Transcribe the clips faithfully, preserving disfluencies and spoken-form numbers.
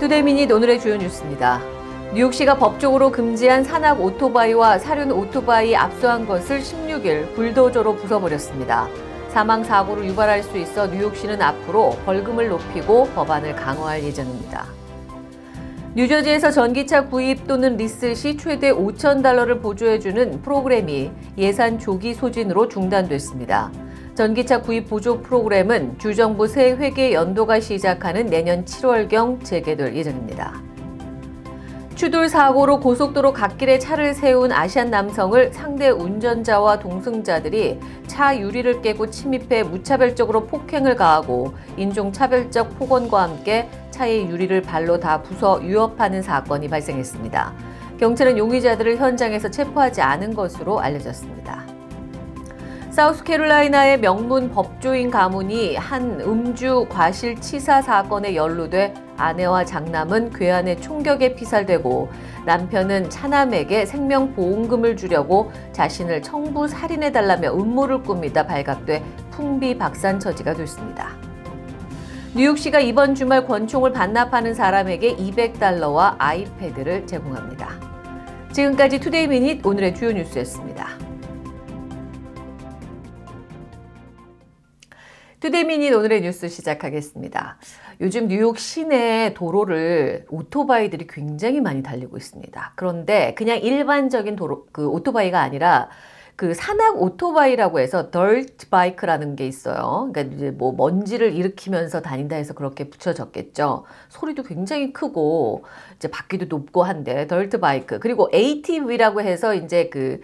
투데이미닛 오늘의 주요 뉴스입니다. 뉴욕시가 법적으로 금지한 산악 오토바이와 사륜 오토바이 압수한 것을 십육 일 불도저로 부숴버렸습니다. 사망 사고를 유발할 수 있어 뉴욕시는 앞으로 벌금을 높이고 법안을 강화할 예정입니다. 뉴저지에서 전기차 구입 또는 리스 시 최대 오천 달러를 보조해주는 프로그램이 예산 조기 소진으로 중단됐습니다. 전기차 구입 보조 프로그램은 주정부 새 회계 연도가 시작하는 내년 칠월경 재개될 예정입니다. 추돌 사고로 고속도로 갓길에 차를 세운 아시안 남성을 상대 운전자와 동승자들이 차 유리를 깨고 침입해 무차별적으로 폭행을 가하고 인종차별적 폭언과 함께 차의 유리를 발로 다 부숴 위협하는 사건이 발생했습니다. 경찰은 용의자들을 현장에서 체포하지 않은 것으로 알려졌습니다. 사우스캐롤라이나의 명문 법조인 가문이 한 음주 과실치사 사건에 연루돼 아내와 장남은 괴한의 총격에 피살되고 남편은 차남에게 생명보험금을 주려고 자신을 청부 살인해달라며 음모를 꾸미다 발각돼 풍비박산 처지가 됐습니다. 뉴욕시가 이번 주말 권총을 반납하는 사람에게 이백 달러와 아이패드를 제공합니다. 지금까지 투데이 미닛 오늘의 주요 뉴스였습니다. 투데이미닛 오늘의 뉴스 시작하겠습니다. 요즘 뉴욕 시내 도로를 오토바이들이 굉장히 많이 달리고 있습니다. 그런데 그냥 일반적인 도로, 그 오토바이가 아니라 그 산악 오토바이라고 해서 Dirt Bike라는 게 있어요. 그러니까 이제 뭐 먼지를 일으키면서 다닌다 해서 그렇게 붙여졌겠죠. 소리도 굉장히 크고 이제 바퀴도 높고 한데 Dirt Bike. 그리고 에이티브이라고 해서 이제 그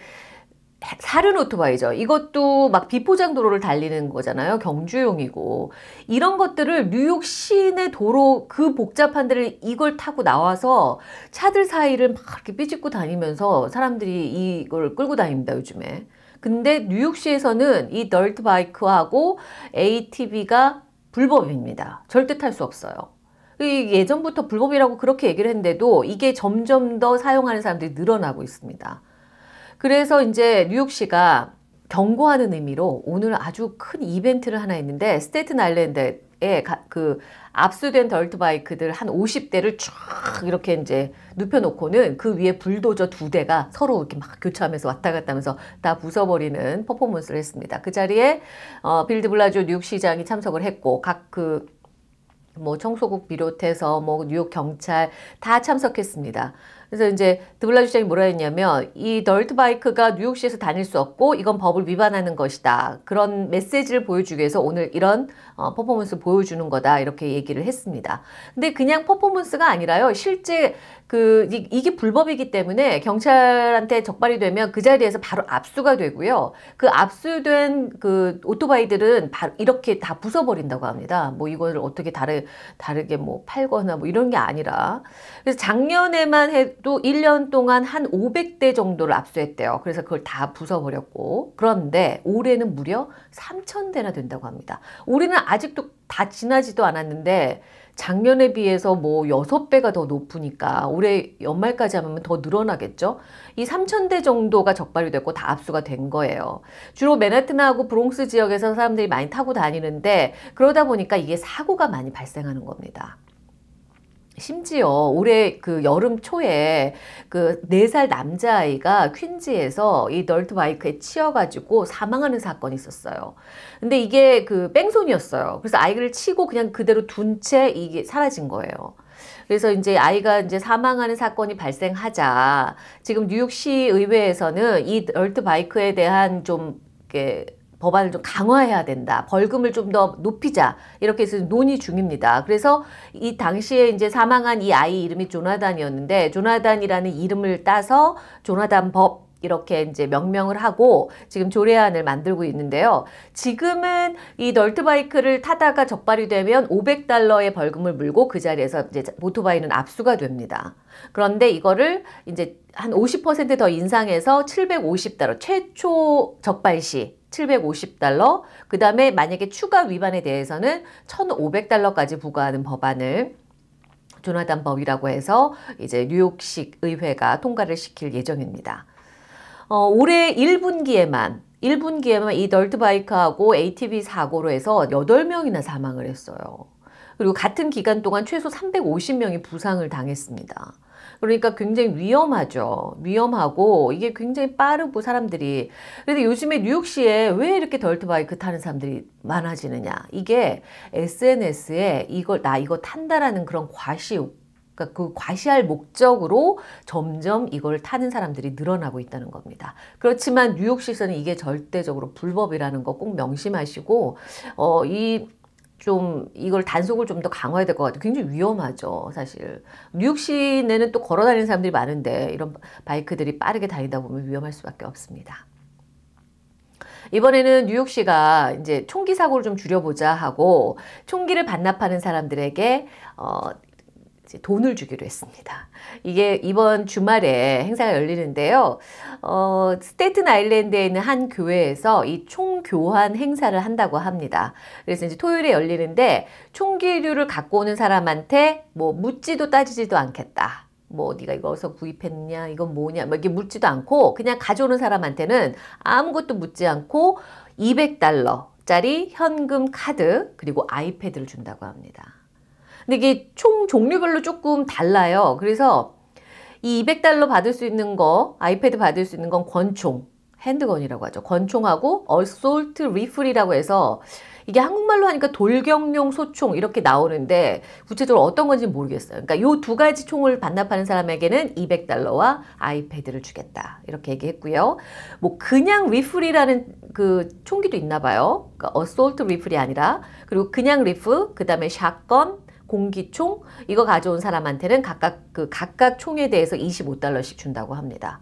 사륜 오토바이죠. 이것도 막 비포장 도로를 달리는 거잖아요. 경주용이고. 이런 것들을 뉴욕 시내 도로 그 복잡한 데를 이걸 타고 나와서 차들 사이를 막 이렇게 삐집고 다니면서 사람들이 이걸 끌고 다닙니다, 요즘에. 근데 뉴욕시에서는 이 덜트 바이크하고 에이티브이가 불법입니다. 절대 탈 수 없어요. 예전부터 불법이라고 그렇게 얘기를 했는데도 이게 점점 더 사용하는 사람들이 늘어나고 있습니다. 그래서 이제 뉴욕시가 경고하는 의미로 오늘 아주 큰 이벤트를 하나 했는데 스테이튼 아일랜드에 가, 그 압수된 덜트 바이크들 한 오십 대를 쭉 이렇게 이제 눕혀놓고는 그 위에 불도저 두 대가 서로 이렇게 막 교차하면서 왔다 갔다 하면서 다 부숴버리는 퍼포먼스를 했습니다. 그 자리에 어, 빌 드 블라지오 뉴욕시장이 참석을 했고 각 그 뭐 청소국 비롯해서 뭐 뉴욕 경찰 다 참석했습니다. 그래서 이제 드블라주 시장이 뭐라 했냐면 이 덜트 바이크가 뉴욕시에서 다닐 수 없고 이건 법을 위반하는 것이다. 그런 메시지를 보여주기 위해서 오늘 이런 어, 퍼포먼스 보여주는 거다 이렇게 얘기를 했습니다. 근데 그냥 퍼포먼스가 아니라요. 실제 그 이, 이게 불법이기 때문에 경찰한테 적발이 되면 그 자리에서 바로 압수가 되고요. 그 압수된 그 오토바이들은 바로 이렇게 다 부숴버린다고 합니다. 뭐 이걸 어떻게 다르, 다르게 뭐 팔거나 뭐 이런 게 아니라. 그래서 작년에만 해 또 일 년 동안 한 오백 대 정도를 압수했대요. 그래서 그걸 다 부숴버렸고 그런데 올해는 무려 삼천 대나 된다고 합니다. 올해는 아직도 다 지나지도 않았는데 작년에 비해서 뭐 여섯 배가 더 높으니까 올해 연말까지 하면 더 늘어나겠죠. 이 삼천 대 정도가 적발이 됐고 다 압수가 된 거예요. 주로 맨하튼하고 브롱스 지역에서 사람들이 많이 타고 다니는데 그러다 보니까 이게 사고가 많이 발생하는 겁니다. 심지어 올해 그 여름 초에 그 네 살 남자아이가 퀸즈에서 이 덜트 바이크에 치여가지고 사망하는 사건이 있었어요. 근데 이게 그 뺑소니였어요. 그래서 아이를 치고 그냥 그대로 둔 채 이게 사라진 거예요. 그래서 이제 아이가 이제 사망하는 사건이 발생하자 지금 뉴욕시 의회에서는 이 덜트 바이크에 대한 좀 이렇게 법안을 좀 강화해야 된다. 벌금을 좀 더 높이자. 이렇게 해서 논의 중입니다. 그래서 이 당시에 이제 사망한 이 아이 이름이 조나단이었는데 조나단이라는 이름을 따서 조나단 법 이렇게 이제 명명을 하고 지금 조례안을 만들고 있는데요. 지금은 이 덜트 바이크를 타다가 적발이 되면 오백 달러의 벌금을 물고 그 자리에서 이제 오토바이는 압수가 됩니다. 그런데 이거를 이제 한 오십 퍼센트 더 인상해서 칠백오십 달러 최초 적발 시 칠백오십 달러, 그 다음에 만약에 추가 위반에 대해서는 천오백 달러까지 부과하는 법안을 조나단 법이라고 해서 이제 뉴욕시 의회가 통과를 시킬 예정입니다. 어, 올해 일 분기에만 일 분기에만 이 덜트바이크하고 에이티비 사고로 해서 여덟 명이나 사망을 했어요. 그리고 같은 기간 동안 최소 삼백오십 명이 부상을 당했습니다. 그러니까 굉장히 위험하죠. 위험하고 이게 굉장히 빠르고 사람들이. 그런데 요즘에 뉴욕시에 왜 이렇게 덜트바이크 타는 사람들이 많아지느냐. 이게 에스엔에스에 이걸 나 이거 탄다라는 그런 과시, 그러니까 그 과시할 목적으로 점점 이걸 타는 사람들이 늘어나고 있다는 겁니다. 그렇지만 뉴욕시에서는 이게 절대적으로 불법이라는 거 꼭 명심하시고 어, 이 좀 이걸 단속을 좀 더 강화해야 될 것 같아요. 굉장히 위험하죠, 사실. 뉴욕 시내는 또 걸어 다니는 사람들이 많은데 이런 바이크들이 빠르게 다니다 보면 위험할 수밖에 없습니다. 이번에는 뉴욕시가 이제 총기 사고를 좀 줄여보자 하고 총기를 반납하는 사람들에게 어, 돈을 주기로 했습니다. 이게 이번 주말에 행사가 열리는데요. 어, 스테이튼 아일랜드에 있는 한 교회에서 이 총교환 행사를 한다고 합니다. 그래서 이제 토요일에 열리는데 총기류를 갖고 오는 사람한테 뭐 묻지도 따지지도 않겠다. 뭐 네가 이거 어디서 구입했냐, 이건 뭐냐, 뭐 이렇게 묻지도 않고 그냥 가져오는 사람한테는 아무것도 묻지 않고 이백 달러짜리 현금, 카드 그리고 아이패드를 준다고 합니다. 근데 이게 총 종류별로 조금 달라요. 그래서 이 이백 달러 받을 수 있는 거, 아이패드 받을 수 있는 건 권총, 핸드건이라고 하죠. 권총하고 어솔트 리플이라고 해서 이게 한국말로 하니까 돌격용 소총 이렇게 나오는데 구체적으로 어떤 건지 모르겠어요. 그러니까 요 두 가지 총을 반납하는 사람에게는 이백 달러와 아이패드를 주겠다 이렇게 얘기했고요. 뭐 그냥 리플이라는 그 총기도 있나 봐요. 그러니까 어솔트 리플이 아니라. 그리고 그냥 리플, 그 다음에 샷건, 공기총 이거 가져온 사람한테는 각각 그 각각 총에 대해서 이십오 달러씩 준다고 합니다.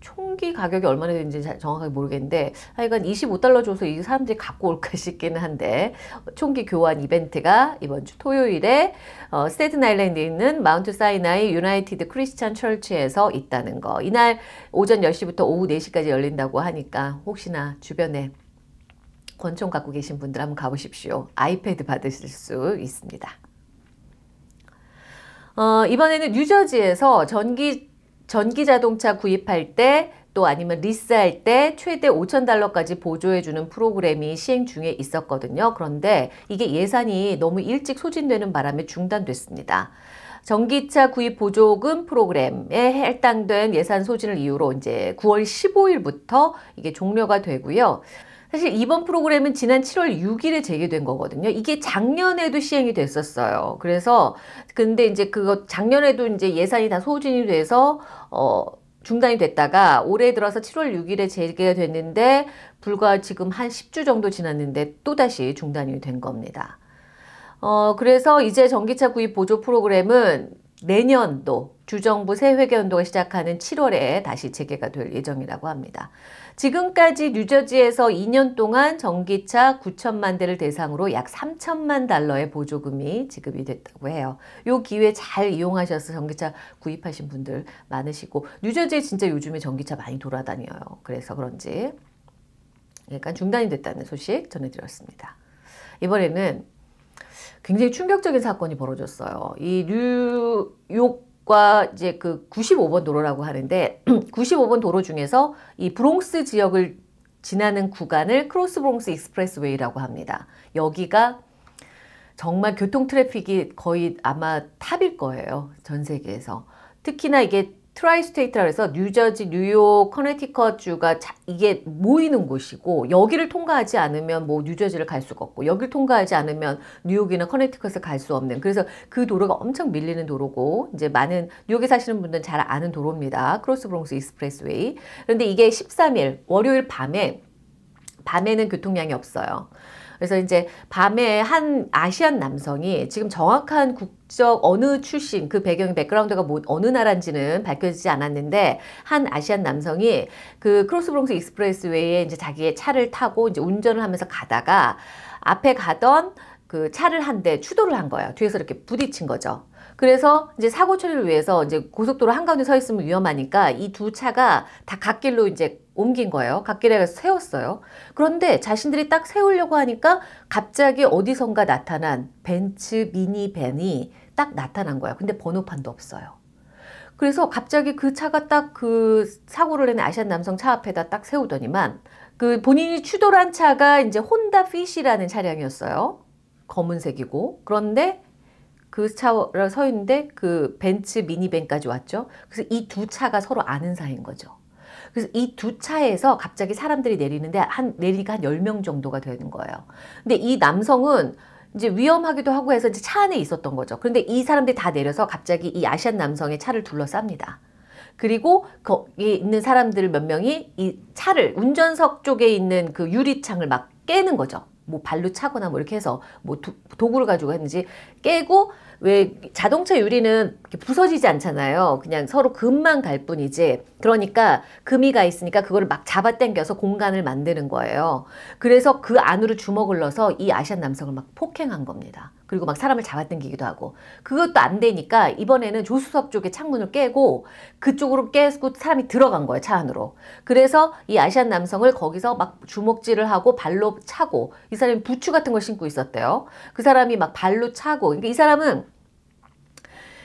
총기 가격이 얼마나 되는지 정확하게 모르겠는데 하여간 이십오 달러 줘서 이 사람들이 갖고 올까 싶기는 한데 총기 교환 이벤트가 이번 주 토요일에 어, 스테이튼 아일랜드에 있는 마운트 사이나이 유나이티드 크리스찬 철치에서 있다는 거. 이날 오전 열 시부터 오후 네 시까지 열린다고 하니까 혹시나 주변에 권총 갖고 계신 분들 한번 가보십시오. 아이패드 받으실 수 있습니다. 어, 이번에는 뉴저지에서 전기, 전기 자동차 구입할 때 또 아니면 리스할 때 최대 오천 달러까지 보조해주는 프로그램이 시행 중에 있었거든요. 그런데 이게 예산이 너무 일찍 소진되는 바람에 중단됐습니다. 전기차 구입 보조금 프로그램에 할당된 예산 소진을 이유로 이제 구월 십오일부터 이게 종료가 되고요. 사실 이번 프로그램은 지난 칠월 육일에 재개된 거거든요. 이게 작년에도 시행이 됐었어요. 그래서 근데 이제 그거 작년에도 이제 예산이 다 소진이 돼서 어 중단이 됐다가 올해 들어서 칠월 육일에 재개가 됐는데 불과 지금 한 십 주 정도 지났는데 또다시 중단이 된 겁니다. 어 그래서 이제 전기차 구입 보조 프로그램은 내년도 주정부 새 회계연도가 시작하는 칠월에 다시 재개가 될 예정이라고 합니다. 지금까지 뉴저지에서 이 년 동안 전기차 구천만 대를 대상으로 약 삼천만 달러의 보조금이 지급이 됐다고 해요. 요 기회 잘 이용하셔서 전기차 구입하신 분들 많으시고 뉴저지에 진짜 요즘에 전기차 많이 돌아다녀요. 그래서 그런지 약간 중단이 됐다는 소식 전해드렸습니다. 이번에는 굉장히 충격적인 사건이 벌어졌어요. 이 뉴욕과 이제 그 구십오 번 도로라고 하는데 구십오 번 도로 중에서 이 브롱스 지역을 지나는 구간을 크로스 브롱스 익스프레스웨이라고 합니다. 여기가 정말 교통 트래픽이 거의 아마 탑일 거예요. 전 세계에서. 특히나 이게 트라이스테이트라고 해서 뉴저지, 뉴욕, 커네티컷 주가 이게 모이는 곳이고 여기를 통과하지 않으면 뭐 뉴저지를 갈 수가 없고 여기를 통과하지 않으면 뉴욕이나 커네티컷을 갈 수 없는 그래서 그 도로가 엄청 밀리는 도로고 이제 많은 뉴욕에 사시는 분들은 잘 아는 도로입니다. 크로스 브롱스 익스프레스웨이. 그런데 이게 십삼일 월요일 밤에 밤에는 교통량이 없어요. 그래서 이제 밤에 한 아시안 남성이 지금 정확한 국적 어느 출신 그 배경 백그라운드가 뭐 어느 나라인지는 밝혀지지 않았는데 한 아시안 남성이 그 크로스브롱스 익스프레스웨이에 이제 자기의 차를 타고 이제 운전을 하면서 가다가 앞에 가던 그 차를 한 대 추돌을 한 거예요. 뒤에서 이렇게 부딪힌 거죠. 그래서 이제 사고 처리를 위해서 이제 고속도로 한가운데 서 있으면 위험하니까 이 두 차가 다 갓길로 이제 옮긴 거예요. 갓길에 가서 세웠어요. 그런데 자신들이 딱 세우려고 하니까 갑자기 어디선가 나타난 벤츠 미니밴이 딱 나타난 거예요. 근데 번호판도 없어요. 그래서 갑자기 그 차가 딱 그 사고를 낸 아시안 남성 차 앞에다 딱 세우더니만 그 본인이 추돌한 차가 이제 혼다 핏이라는 차량이었어요. 검은색이고. 그런데 그 차를 서 있는데 그 벤츠 미니밴까지 왔죠. 그래서 이 두 차가 서로 아는 사이인 거죠. 그래서 이 두 차에서 갑자기 사람들이 내리는데 한 내리니까 한 열 명 정도가 되는 거예요. 근데 이 남성은 이제 위험하기도 하고 해서 이제 차 안에 있었던 거죠. 그런데 이 사람들이 다 내려서 갑자기 이 아시안 남성의 차를 둘러쌉니다. 그리고 거기 있는 사람들 몇 명이 이 차를 운전석 쪽에 있는 그 유리창을 막 깨는 거죠. 뭐 발로 차거나 뭐 이렇게 해서 뭐 도, 도구를 가지고 했는지 깨고, 왜 자동차 유리는 이렇게 부서지지 않잖아요. 그냥 서로 금만 갈 뿐이지. 그러니까 금이 가 있으니까 그거를 막 잡아당겨서 공간을 만드는 거예요. 그래서 그 안으로 주먹을 넣어서 이 아시안 남성을 막 폭행한 겁니다. 그리고 막 사람을 잡아당기기도 하고. 그것도 안 되니까 이번에는 조수석 쪽에 창문을 깨고 그쪽으로 깨고 사람이 들어간 거예요, 차 안으로. 그래서 이 아시안 남성을 거기서 막 주먹질을 하고 발로 차고, 이 사람이 부츠 같은 걸 신고 있었대요. 그 사람이 막 발로 차고. 그러니까 이 사람은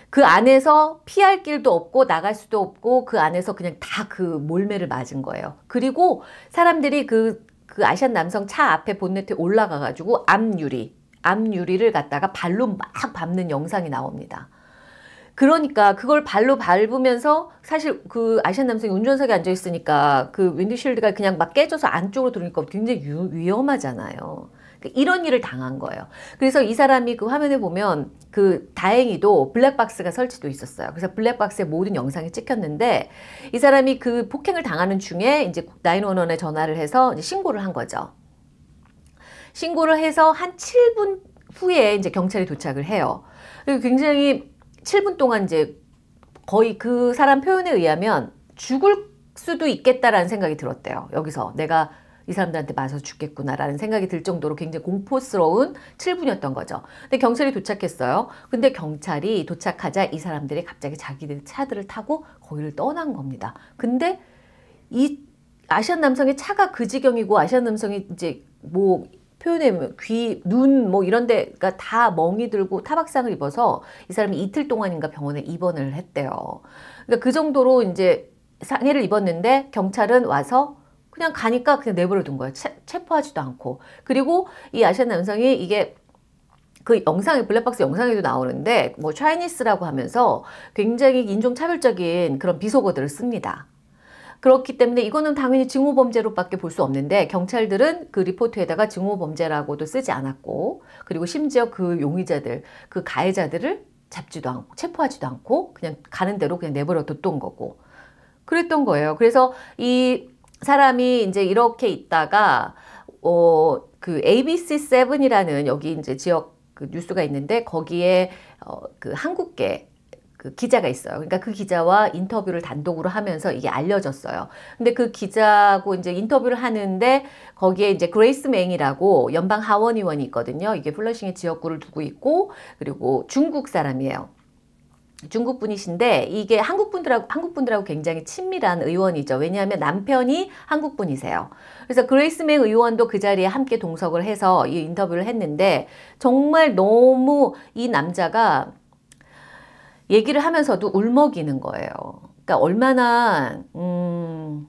그 안에서 피할 길도 없고 나갈 수도 없고 그 안에서 그냥 다 그 몰매를 맞은 거예요. 그리고 사람들이 그, 그 아시안 남성 차 앞에 본네트에 올라가가지고 앞유리 앞유리를 갖다가 발로 막 밟는 영상이 나옵니다. 그러니까 그걸 발로 밟으면서 사실 그 아시안 남성이 운전석에 앉아 있으니까 그 윈드실드가 그냥 막 깨져서 안쪽으로 들어오니까 굉장히 유, 위험하잖아요. 그러니까 이런 일을 당한 거예요. 그래서 이 사람이 그 화면에 보면 그 다행히도 블랙박스가 설치도 있었어요. 그래서 블랙박스에 모든 영상이 찍혔는데 이 사람이 그 폭행을 당하는 중에 이제 구일일일에 전화를 해서 이제 신고를 한 거죠. 신고를 해서 한 칠 분 후에 이제 경찰이 도착을 해요. 그리고 굉장히 칠 분 동안 이제 거의 그 사람 표현에 의하면 죽을 수도 있겠다라는 생각이 들었대요. 여기서 내가 이 사람들한테 맞아서 죽겠구나라는 생각이 들 정도로 굉장히 공포스러운 칠 분이었던 거죠. 근데 경찰이 도착했어요. 근데 경찰이 도착하자 이 사람들이 갑자기 자기들 차들을 타고 거기를 떠난 겁니다. 근데 이 아시안 남성의 차가 그 지경이고 아시안 남성이 이제 뭐 표현에 귀, 눈 뭐 이런 데가 다 멍이 들고 타박상을 입어서 이 사람이 이틀 동안인가 병원에 입원을 했대요. 그러니까 그 정도로 이제 상해를 입었는데 경찰은 와서 그냥 가니까 그냥 내버려 둔 거예요. 체, 체포하지도 않고. 그리고 이 아시안 남성이 이게 그 영상에 블랙박스 영상에도 나오는데 뭐 차이니스라고 하면서 굉장히 인종차별적인 그런 비속어들을 씁니다. 그렇기 때문에 이거는 당연히 증오범죄로밖에 볼 수 없는데 경찰들은 그 리포트에다가 증오범죄라고도 쓰지 않았고, 그리고 심지어 그 용의자들, 그 가해자들을 잡지도 않고 체포하지도 않고 그냥 가는 대로 그냥 내버려 뒀던 거고 그랬던 거예요. 그래서 이 사람이 이제 이렇게 있다가 어, 그 에이비씨 세븐이라는 여기 이제 지역 그 뉴스가 있는데 거기에 어, 그 한국계 그 기자가 있어요. 그러니까 그 기자와 인터뷰를 단독으로 하면서 이게 알려졌어요. 근데 그 기자하고 이제 인터뷰를 하는데 거기에 이제 그레이스 맹이라고 연방 하원의원이 있거든요. 이게 플러싱의 지역구를 두고 있고, 그리고 중국 사람이에요. 중국 분이신데 이게 한국 분들하고 한국 분들하고 굉장히 친밀한 의원이죠. 왜냐하면 남편이 한국 분이세요. 그래서 그레이스 맹 의원도 그 자리에 함께 동석을 해서 이 인터뷰를 했는데 정말 너무 이 남자가 얘기를 하면서도 울먹이는 거예요. 그러니까 얼마나 음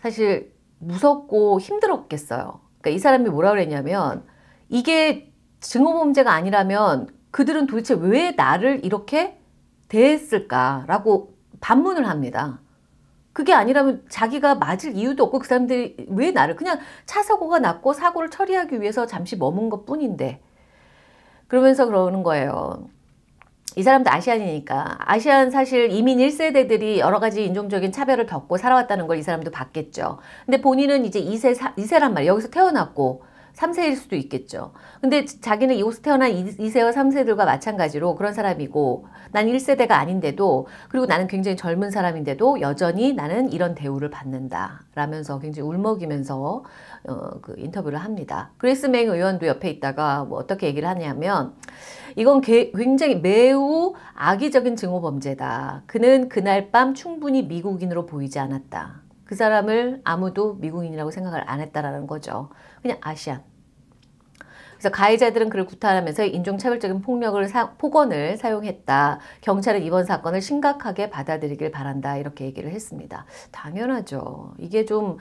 사실 무섭고 힘들었겠어요. 그러니까 이 사람이 뭐라 그랬냐면 이게 증오범죄가 아니라면 그들은 도대체 왜 나를 이렇게 대했을까라고 반문을 합니다. 그게 아니라면 자기가 맞을 이유도 없고 그 사람들이 왜 나를, 그냥 차 사고가 났고 사고를 처리하기 위해서 잠시 머문 것 뿐인데, 그러면서 그러는 거예요. 이 사람도 아시안이니까, 아시안 사실 이민 일 세대들이 여러 가지 인종적인 차별을 겪고 살아왔다는 걸 이 사람도 봤겠죠. 근데 본인은 이제 이 세, 이 세란 말이에요. 여기서 태어났고 삼 세일 수도 있겠죠. 근데 자기는 여기서 태어난 이 세와 삼 세들과 마찬가지로 그런 사람이고, 난 일 세대가 아닌데도, 그리고 나는 굉장히 젊은 사람인데도 여전히 나는 이런 대우를 받는다 라면서 굉장히 울먹이면서 어, 그 인터뷰를 합니다. 그레이스 맹 의원도 옆에 있다가 뭐 어떻게 얘기를 하냐면, 이건 게, 굉장히 매우 악의적인 증오범죄다. 그는 그날 밤 충분히 미국인으로 보이지 않았다. 그 사람을 아무도 미국인이라고 생각을 안 했다라는 거죠. 그냥 아시안. 그래서 가해자들은 그를 구타하면서 인종차별적인 폭력을 사, 폭언을 사용했다. 경찰은 이번 사건을 심각하게 받아들이길 바란다. 이렇게 얘기를 했습니다. 당연하죠. 이게 좀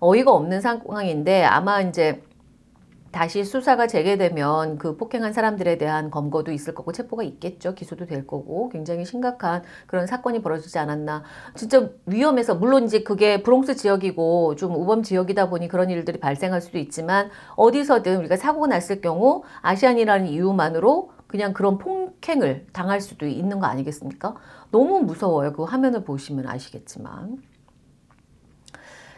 어이가 없는 상황인데 아마 이제 다시 수사가 재개되면 그 폭행한 사람들에 대한 검거도 있을 거고 체포가 있겠죠. 기소도 될 거고 굉장히 심각한 그런 사건이 벌어지지 않았나. 진짜 위험해서 물론 이제 그게 브롱스 지역이고 좀 우범 지역이다 보니 그런 일들이 발생할 수도 있지만 어디서든 우리가 사고가 났을 경우 아시안이라는 이유만으로 그냥 그런 폭행을 당할 수도 있는 거 아니겠습니까? 너무 무서워요. 그 화면을 보시면 아시겠지만.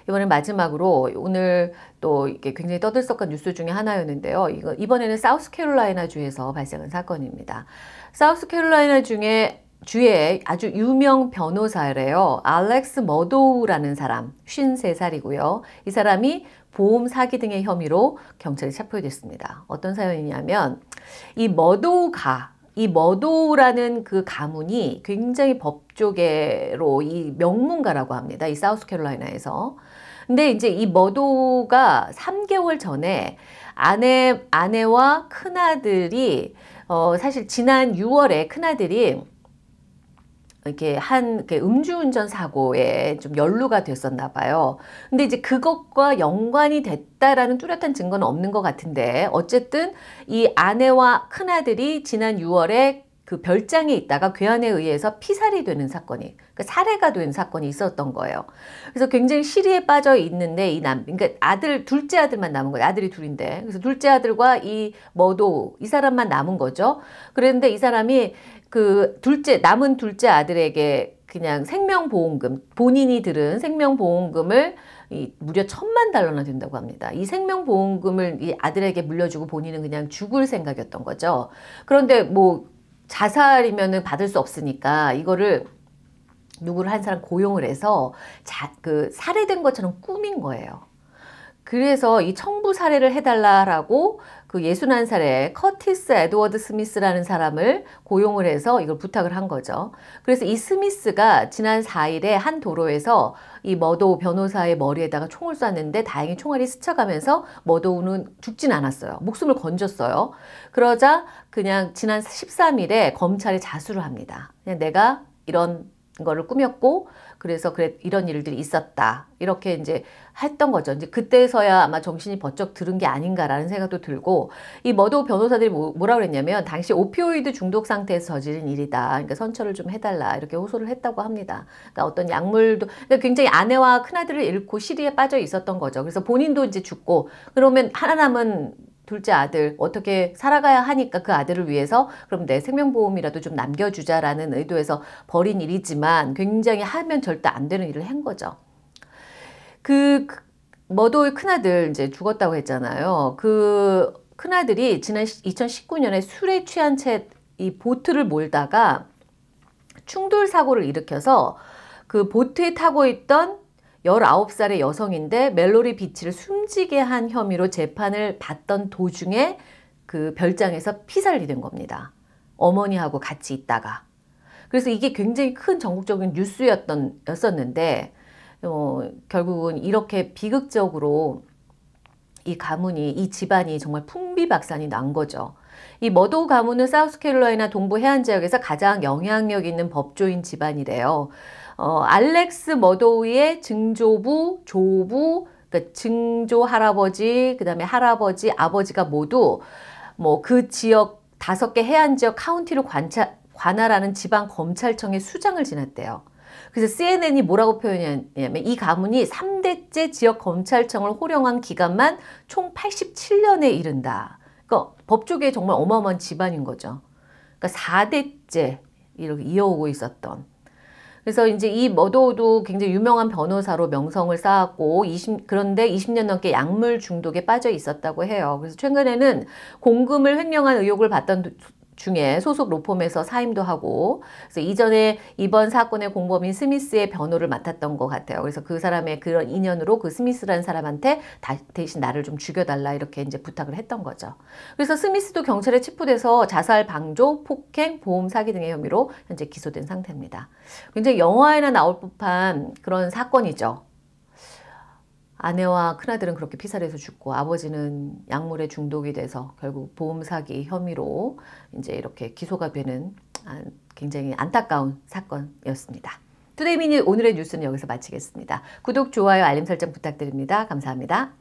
이번엔 마지막으로 오늘 또 이게 굉장히 떠들썩한 뉴스 중에 하나였는데요. 이거 이번에는 사우스캐롤라이나 주에서 발생한 사건입니다. 사우스캐롤라이나 중에 주에 아주 유명 변호사래요. 알렉스 머도우라는 사람, 쉰세 살이고요. 이 사람이 보험 사기 등의 혐의로 경찰에 체포됐습니다. 어떤 사연이냐면 이 머도우가 이 머도우라는 그 가문이 굉장히 법조계로 이 명문가라고 합니다. 이 사우스캐롤라이나에서. 근데 이제 이 머도우가 삼 개월 전에 아내, 아내와 큰아들이, 어, 사실 지난 유월에 큰아들이 이렇게 한 이렇게 음주운전 사고에 좀 연루가 됐었나 봐요. 근데 이제 그것과 연관이 됐다라는 뚜렷한 증거는 없는 것 같은데 어쨌든 이 아내와 큰아들이 지난 유월에 그 별장에 있다가 괴한에 의해서 피살이 되는 사건이, 그러니까 살해가 된 사건이 있었던 거예요. 그래서 굉장히 시리에 빠져 있는데 이 남, 그러니까 아들, 둘째 아들만 남은 거예요. 아들이 둘인데. 그래서 둘째 아들과 이 머도우, 이 사람만 남은 거죠. 그런데 이 사람이 그 둘째, 남은 둘째 아들에게 그냥 생명보험금, 본인이 들은 생명보험금을 이 무려 천만 달러나 된다고 합니다. 이 생명보험금을 이 아들에게 물려주고 본인은 그냥 죽을 생각이었던 거죠. 그런데 뭐 자살이면은 받을 수 없으니까 이거를 누구를 한 사람 고용을 해서 자, 그 살해된 것처럼 꾸민 거예요. 그래서 이 청부 살해를 해달라라고 그 예순한 살에 커티스 에드워드 스미스라는 사람을 고용을 해서 이걸 부탁을 한 거죠. 그래서 이 스미스가 지난 사 일에 한 도로에서 이 머도우 변호사의 머리에다가 총을 쐈는데 다행히 총알이 스쳐가면서 머도우는 죽진 않았어요. 목숨을 건졌어요. 그러자 그냥 지난 십삼 일에 검찰에 자수를 합니다. 그냥 내가 이런 거를 꾸몄고 그래서 그래 이런 일들이 있었다 이렇게 이제 했던 거죠. 이제 그때서야 아마 정신이 번쩍 들은 게 아닌가라는 생각도 들고 이 머도우 변호사들이 뭐, 뭐라 그랬냐면 당시 오피오이드 중독 상태에서 저지른 일이다. 그러니까 선처를 좀 해달라 이렇게 호소를 했다고 합니다. 그러니까 어떤 약물도 그러니까 굉장히 아내와 큰아들을 잃고 시리에 빠져 있었던 거죠. 그래서 본인도 이제 죽고 그러면 하나 남은 둘째 아들 어떻게 살아가야 하니까 그 아들을 위해서 그럼 내 생명보험이라도 좀 남겨주자라는 의도에서 벌인 일이지만 굉장히 하면 절대 안 되는 일을 한 거죠. 그 머도우의 큰아들 이제 죽었다고 했잖아요. 그 큰아들이 지난 이천십구 년에 술에 취한 채 이 보트를 몰다가 충돌 사고를 일으켜서 그 보트에 타고 있던 열아홉 살의 여성인데 멜로리 비치를 숨지게 한 혐의로 재판을 받던 도중에 그 별장에서 피살이 된 겁니다. 어머니하고 같이 있다가. 그래서 이게 굉장히 큰 전국적인 뉴스였던, 였었는데 어, 결국은 이렇게 비극적으로 이 가문이, 이 집안이 정말 풍비박산이 난 거죠. 이 머도우 가문은 사우스캐롤라이나 동부 해안 지역에서 가장 영향력 있는 법조인 집안이래요. 어, 알렉스 머도우의 증조부, 조부, 그러니까 증조 할아버지, 그 다음에 할아버지, 아버지가 모두 뭐 그 지역 다섯 개 해안 지역 카운티를 관찰, 관할하는 지방 검찰청의 수장을 지냈대요. 그래서 씨엔엔이 뭐라고 표현했냐면 이 가문이 삼 대째 지역 검찰청을 호령한 기간만 총 팔십칠 년에 이른다. 그러니까 법조계에 정말 어마어마한 집안인 거죠. 그러니까 사 대째 이렇게 이어오고 있었던. 그래서 이제 이 머도우도 굉장히 유명한 변호사로 명성을 쌓았고 이십, 그런데 이십 년 넘게 약물 중독에 빠져 있었다고 해요. 그래서 최근에는 공금을 횡령한 의혹을 받던 중에 소속 로펌에서 사임도 하고 그래서 이전에 이번 사건의 공범인 스미스의 변호를 맡았던 것 같아요. 그래서 그 사람의 그런 인연으로 그 스미스라는 사람한테 다, 대신 나를 좀 죽여달라 이렇게 이제 부탁을 했던 거죠. 그래서 스미스도 경찰에 체포돼서 자살 방조, 폭행, 보험 사기 등의 혐의로 현재 기소된 상태입니다. 굉장히 영화에나 나올 법한 그런 사건이죠. 아내와 큰아들은 그렇게 피살해서 죽고 아버지는 약물에 중독이 돼서 결국 보험 사기 혐의로 이제 이렇게 기소가 되는 굉장히 안타까운 사건이었습니다. 투데이 미닛 오늘의 뉴스는 여기서 마치겠습니다. 구독, 좋아요, 알림 설정 부탁드립니다. 감사합니다.